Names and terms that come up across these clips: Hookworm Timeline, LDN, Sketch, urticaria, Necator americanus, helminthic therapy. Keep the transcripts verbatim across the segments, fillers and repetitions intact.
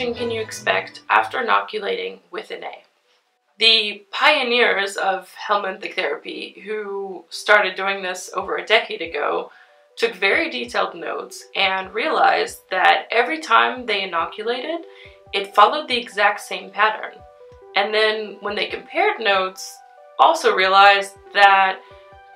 reaction can you expect after inoculating with an A? The pioneers of helminthic therapy, who started doing this over a decade ago, took very detailed notes and realized that every time they inoculated, it followed the exact same pattern. And then when they compared notes, also realized that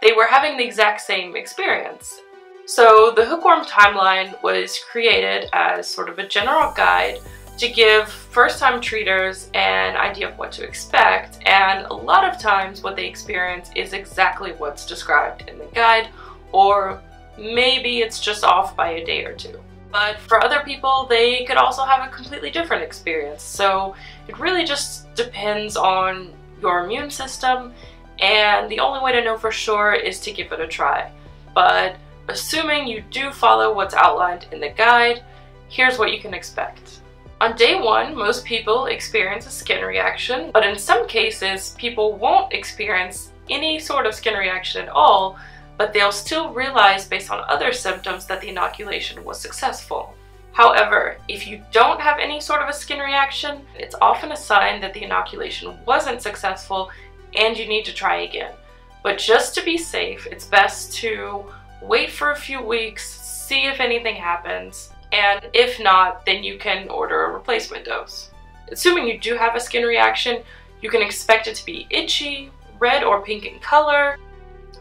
they were having the exact same experience. So the Hookworm Timeline was created as sort of a general guide to give first-time treaters an idea of what to expect, and a lot of times what they experience is exactly what's described in the guide, or maybe it's just off by a day or two. But for other people, they could also have a completely different experience, so it really just depends on your immune system, and the only way to know for sure is to give it a try. But assuming you do follow what's outlined in the guide, here's what you can expect. On day one, most people experience a skin reaction, but in some cases, people won't experience any sort of skin reaction at all, but they'll still realize based on other symptoms that the inoculation was successful. However, if you don't have any sort of a skin reaction, it's often a sign that the inoculation wasn't successful and you need to try again. But just to be safe, it's best to wait for a few weeks, see if anything happens, and if not, then you can order a replacement dose. Assuming you do have a skin reaction, you can expect it to be itchy, red or pink in color,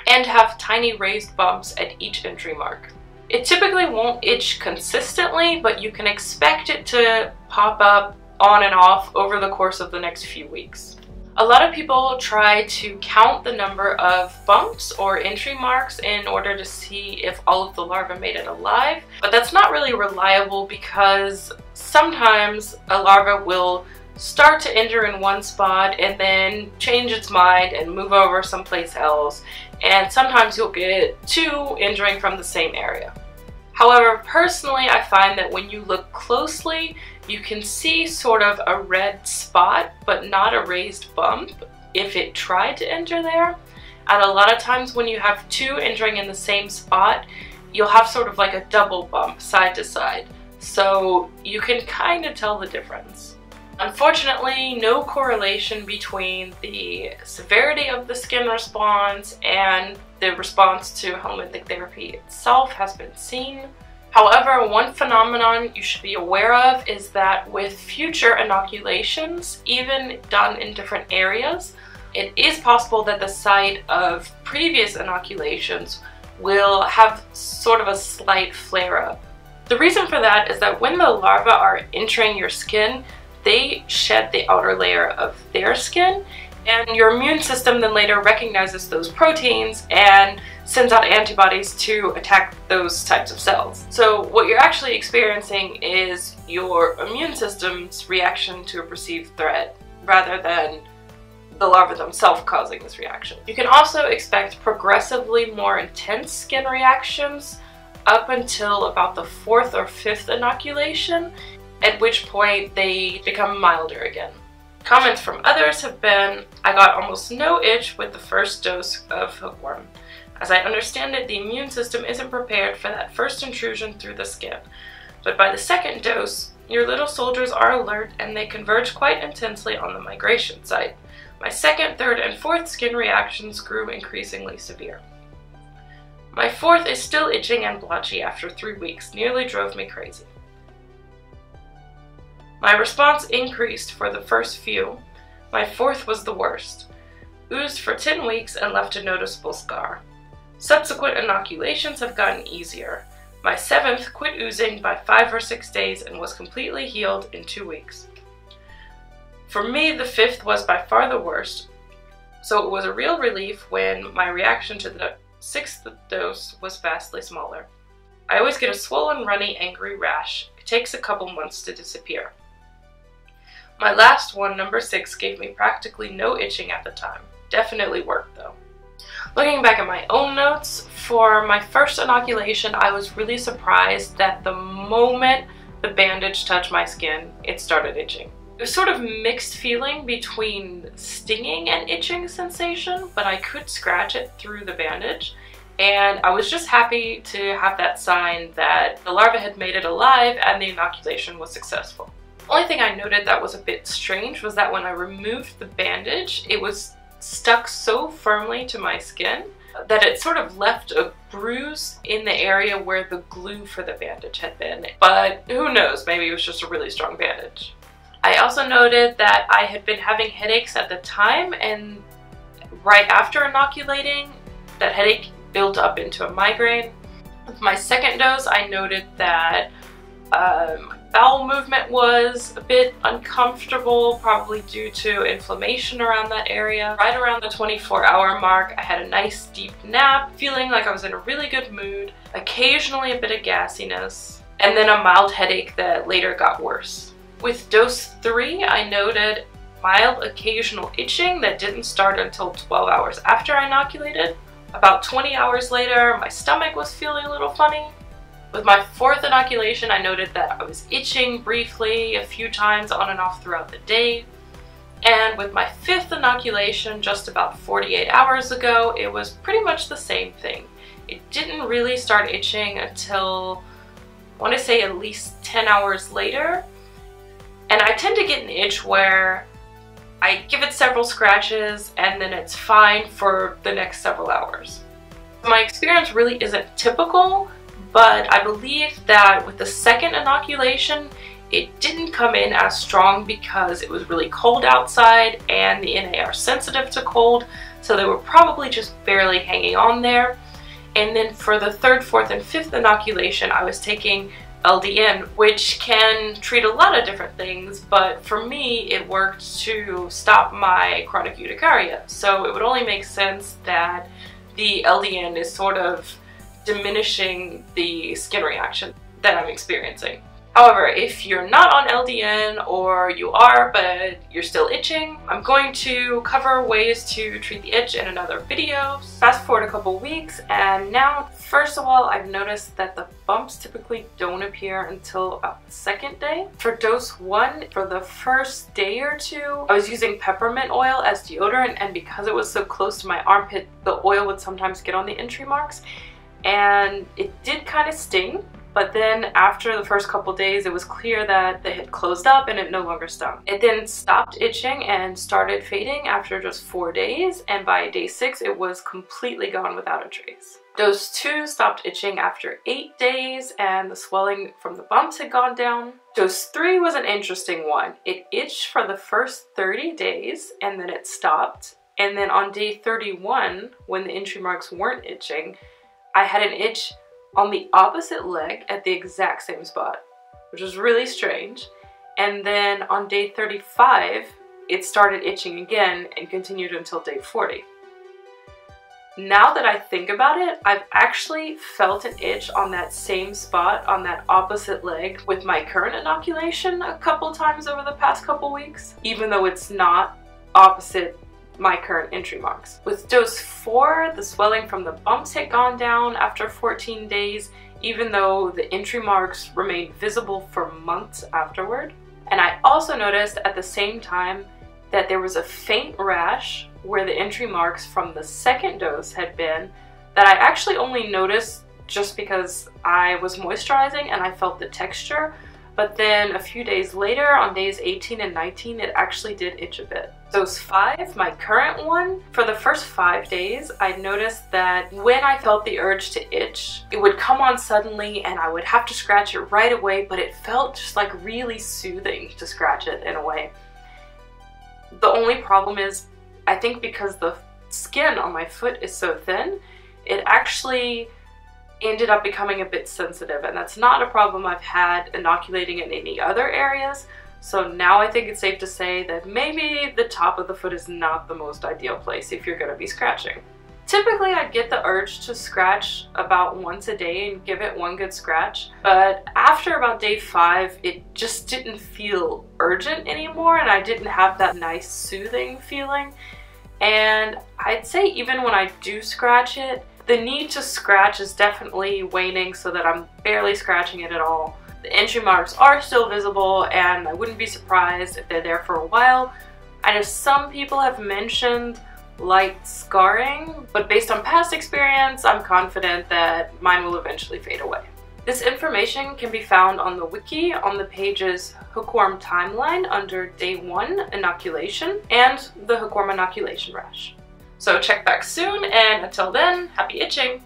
and have tiny raised bumps at each entry mark. It typically won't itch consistently, but you can expect it to pop up on and off over the course of the next few weeks. A lot of people try to count the number of bumps or entry marks in order to see if all of the larvae made it alive, but that's not really reliable because sometimes a larva will start to enter in one spot and then change its mind and move over someplace else, and sometimes you'll get two entering from the same area. However, personally, I find that when you look closely, you can see sort of a red spot, but not a raised bump if it tried to enter there. And a lot of times when you have two entering in the same spot, you'll have sort of like a double bump side to side. So you can kind of tell the difference. Unfortunately, no correlation between the severity of the skin response and the response to helminthic therapy itself has been seen. However, one phenomenon you should be aware of is that with future inoculations, even done in different areas, it is possible that the site of previous inoculations will have sort of a slight flare-up. The reason for that is that when the larvae are entering your skin, they shed the outer layer of their skin, and your immune system then later recognizes those proteins and sends out antibodies to attack those types of cells. So what you're actually experiencing is your immune system's reaction to a perceived threat rather than the larvae themselves causing this reaction. You can also expect progressively more intense skin reactions up until about the fourth or fifth inoculation, at which point they become milder again. Comments from others have been, I got almost no itch with the first dose of hookworm. As I understand it, the immune system isn't prepared for that first intrusion through the skin. But by the second dose, your little soldiers are alert and they converge quite intensely on the migration site. My second, third, and fourth skin reactions grew increasingly severe. My fourth is still itching and blotchy after three weeks, nearly drove me crazy. My response increased for the first few. My fourth was the worst. Oozed for ten weeks and left a noticeable scar. Subsequent inoculations have gotten easier. My seventh quit oozing by five or six days and was completely healed in two weeks. For me, the fifth was by far the worst, so it was a real relief when my reaction to the sixth dose was vastly smaller. I always get a swollen, runny, angry rash. It takes a couple months to disappear. My last one, number six, gave me practically no itching at the time. Definitely worked though. Looking back at my own notes, for my first inoculation, I was really surprised that the moment the bandage touched my skin, it started itching. It was sort of mixed feeling between stinging and itching sensation, but I could scratch it through the bandage. And I was just happy to have that sign that the larva had made it alive and the inoculation was successful. Only thing I noted that was a bit strange was that when I removed the bandage, it was stuck so firmly to my skin that it sort of left a bruise in the area where the glue for the bandage had been. But who knows, maybe it was just a really strong bandage. I also noted that I had been having headaches at the time, and right after inoculating, that headache built up into a migraine. With my second dose, I noted that um, my bowel movement was a bit uncomfortable, probably due to inflammation around that area. Right around the twenty-four hour mark, I had a nice deep nap, feeling like I was in a really good mood, occasionally a bit of gassiness, and then a mild headache that later got worse. With dose three, I noted mild occasional itching that didn't start until twelve hours after I inoculated. About twenty hours later, my stomach was feeling a little funny. With my fourth inoculation, I noted that I was itching briefly a few times on and off throughout the day. And with my fifth inoculation, just about forty-eight hours ago, it was pretty much the same thing. It didn't really start itching until, I want to say, at least ten hours later. And I tend to get an itch where I give it several scratches and then it's fine for the next several hours. My experience really isn't typical, but I believe that with the second inoculation, it didn't come in as strong because it was really cold outside and the N A are sensitive to cold, so they were probably just barely hanging on there. And then for the third, fourth, and fifth inoculation, I was taking L D N, which can treat a lot of different things, but for me it worked to stop my chronic urticaria. So it would only make sense that the L D N is sort of diminishing the skin reaction that I'm experiencing. However, if you're not on L D N, or you are but you're still itching, I'm going to cover ways to treat the itch in another video. Fast forward a couple weeks, and now, first of all, I've noticed that the bumps typically don't appear until about the second day. For dose one, for the first day or two, I was using peppermint oil as deodorant, and because it was so close to my armpit, the oil would sometimes get on the entry marks, and it did kind of sting. But then after the first couple days, it was clear that they had closed up and it no longer stung. It then stopped itching and started fading after just four days. And by day six, it was completely gone without a trace. Dose two stopped itching after eight days and the swelling from the bumps had gone down. Dose three was an interesting one. It itched for the first thirty days and then it stopped. And then on day thirty-one, when the entry marks weren't itching, I had an itch on the opposite leg at the exact same spot, which was really strange. And then on day thirty-five, it started itching again and continued until day forty. Now that I think about it, I've actually felt an itch on that same spot on that opposite leg with my current inoculation a couple times over the past couple weeks, even though it's not opposite my current entry marks. With dose four, the swelling from the bumps had gone down after fourteen days, even though the entry marks remained visible for months afterward. And I also noticed at the same time that there was a faint rash where the entry marks from the second dose had been, that I actually only noticed just because I was moisturizing and I felt the texture. But then a few days later, on days eighteen and nineteen, it actually did itch a bit. Dose five, my current one, for the first five days, I noticed that when I felt the urge to itch, it would come on suddenly and I would have to scratch it right away, but it felt just like really soothing to scratch it in a way. The only problem is, I think because the skin on my foot is so thin, it actually ended up becoming a bit sensitive, and that's not a problem I've had inoculating in any other areas. So now I think it's safe to say that maybe the top of the foot is not the most ideal place if you're going to be scratching. Typically I'd get the urge to scratch about once a day and give it one good scratch, but after about day five it just didn't feel urgent anymore and I didn't have that nice soothing feeling. And I'd say even when I do scratch it, the need to scratch is definitely waning, so that I'm barely scratching it at all. The entry marks are still visible and I wouldn't be surprised if they're there for a while. I know some people have mentioned light scarring, but based on past experience, I'm confident that mine will eventually fade away. This information can be found on the wiki on the pages Hookworm Timeline under Day one Inoculation and the Hookworm Inoculation Rash. So check back soon, and until then, happy itching!